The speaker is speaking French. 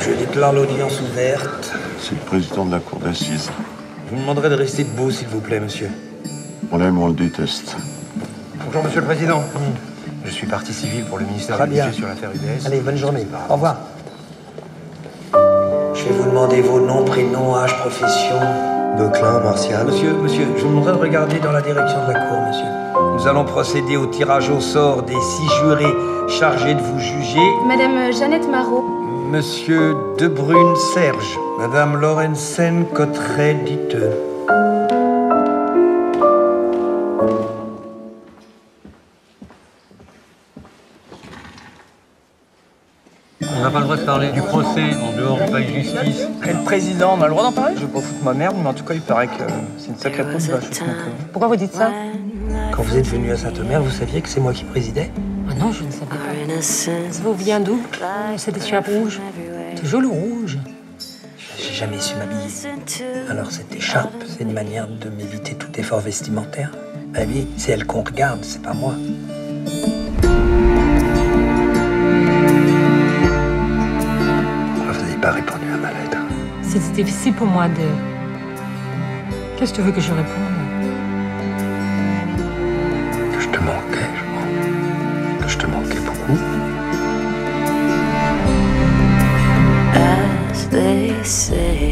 Je déclare l'audience ouverte. C'est le président de la cour d'assises. Je vous demanderai de rester debout, s'il vous plaît, monsieur. On l'aime, on le déteste. Bonjour, monsieur le président. Je suis partie civile pour le ministère du Budget sur l'affaire UDS. Allez, bonne journée. Au revoir. Je vais vous demander vos noms, prénoms, âge, profession. Beauclin, Martial. Monsieur, je vous demanderai de regarder dans la direction de la cour, monsieur. Nous allons procéder au tirage au sort des 6 jurés chargés de vous juger. Madame Jeannette Marot. Monsieur Debrune, Serge. Madame Lorensen-Coteret, dites-eux. On n'a pas le droit de parler du procès en dehors du palais de justice. Et le président, on a le droit d'en parler? Je vais pas foutre ma merde, mais en tout cas, il paraît que c'est une sacrée pousse. Pourquoi vous dites ça? Quand vous êtes venu à Saint-Omer, vous saviez que c'est moi qui présidais? Ah non, je ne savais pas. Ça vous vient d'où? C'est des cheveux rouges. Toujours le rouge. J'ai jamais su m'habiller. Alors cette écharpe, c'est une manière de m'éviter tout effort vestimentaire. Ma vie, c'est elle qu'on regarde, c'est pas moi. Pas répondu à ma lettre. C'était difficile pour moi de... Qu'est-ce que tu veux que je réponde? Que je te manquais, je crois. Que je te manquais beaucoup. As they say.